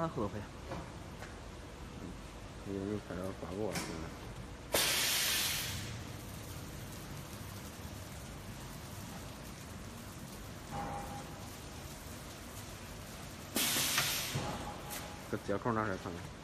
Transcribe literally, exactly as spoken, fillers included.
拿到后头拍。有没有拍到广告？现在。 这接口拿出来看看。